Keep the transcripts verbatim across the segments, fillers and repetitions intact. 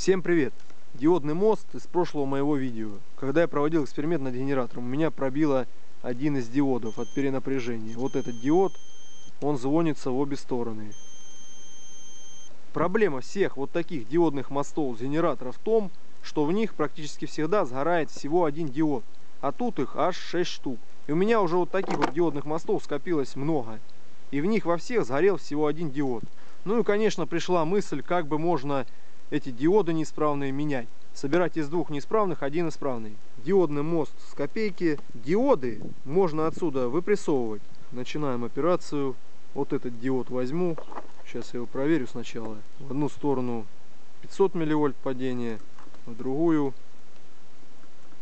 Всем привет! Диодный мост из прошлого моего видео. Когда я проводил эксперимент над генератором, у меня пробило один из диодов от перенапряжения. Вот этот диод, он звонится в обе стороны. Проблема всех вот таких диодных мостов с генератора в том, что в них практически всегда сгорает всего один диод. А тут их аж шесть штук. И у меня уже вот таких вот диодных мостов скопилось много. И в них во всех сгорел всего один диод. Ну и конечно пришла мысль, как бы можно эти диоды неисправные менять. Собирать из двух неисправных один исправный. Диодный мост с копейки. Диоды можно отсюда выпрессовывать. Начинаем операцию. Вот этот диод возьму. Сейчас я его проверю сначала. В одну сторону пятьсот милливольт падение, в другую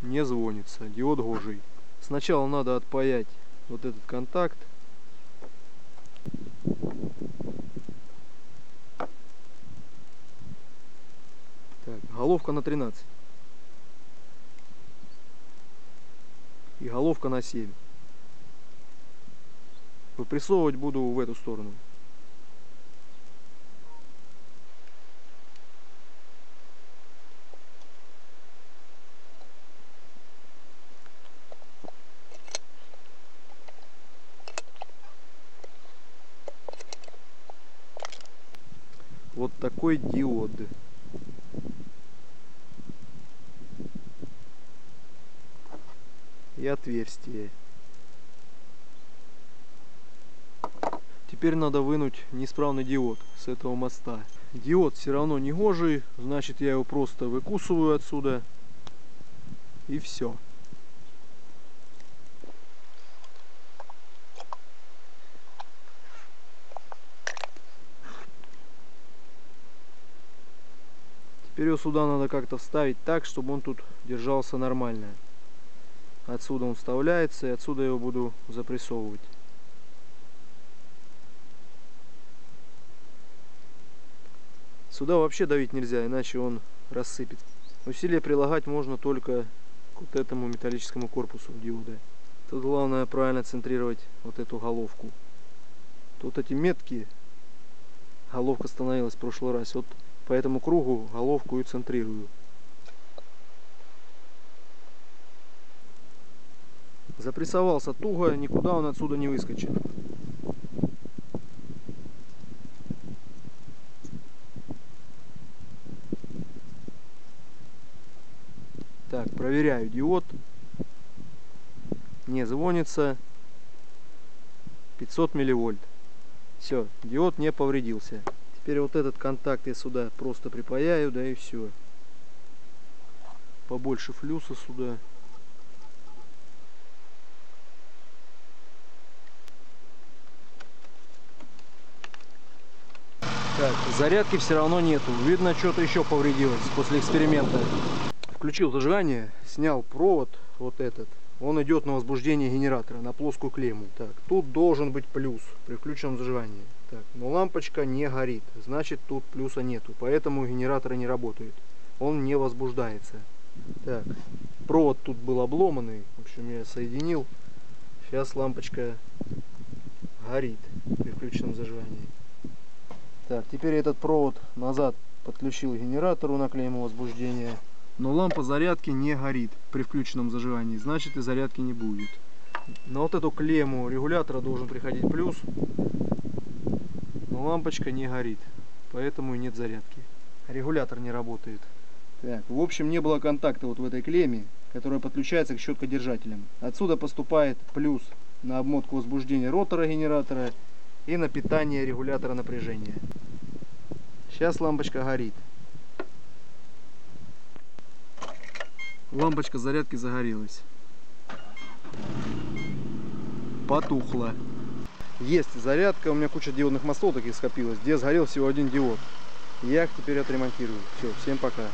не звонится. Диод гожий. Сначала надо отпаять вот этот контакт. Так, головка на тринадцать и головка на семь. Выпрессовывать буду в эту сторону. Вот такой диод. И отверстие. Теперь надо вынуть неисправный диод с этого моста. Диод все равно не гожий, значит я его просто выкусываю отсюда. И все. Теперь его сюда надо как-то вставить так, чтобы он тут держался нормально. Отсюда он вставляется, и отсюда я его буду запрессовывать. Сюда вообще давить нельзя, иначе он рассыпет. Усилие прилагать можно только к вот этому металлическому корпусу диода. Тут главное правильно центрировать вот эту головку. Тут эти метки, головка становилась в прошлый раз, вот по этому кругу головку и центрирую. Запрессовался туго, никуда он отсюда не выскочит. Так, проверяю диод. Не звонится. пятьсот милливольт. Все, диод не повредился. Теперь вот этот контакт я сюда просто припаяю, да и все. Побольше флюса сюда. Так, зарядки все равно нету. Видно, что-то еще повредилось после эксперимента. Включил зажигание, снял провод вот этот. Он идет на возбуждение генератора, на плоскую клемму. Так, тут должен быть плюс при включенном зажигании. Так, но лампочка не горит, значит тут плюса нету, поэтому генератор не работает. Он не возбуждается. Так, провод тут был обломанный, в общем я соединил. Сейчас лампочка горит при включенном зажигании. Так, теперь этот провод назад подключил к генератору на клейму возбуждения. Но лампа зарядки не горит при включенном зажигании, значит и зарядки не будет. На вот эту клейму регулятора должен приходить плюс, но лампочка не горит, поэтому и нет зарядки. Регулятор не работает. Так, в общем не было контакта вот в этой клейме, которая подключается к щеткодержателям. Отсюда поступает плюс на обмотку возбуждения ротора генератора и на питание регулятора напряжения. Сейчас лампочка горит. Лампочка зарядки загорелась. Потухла. Есть зарядка, у меня куча диодных мостов таких скопилось, где сгорел всего один диод. Я их теперь отремонтирую. Все, всем пока.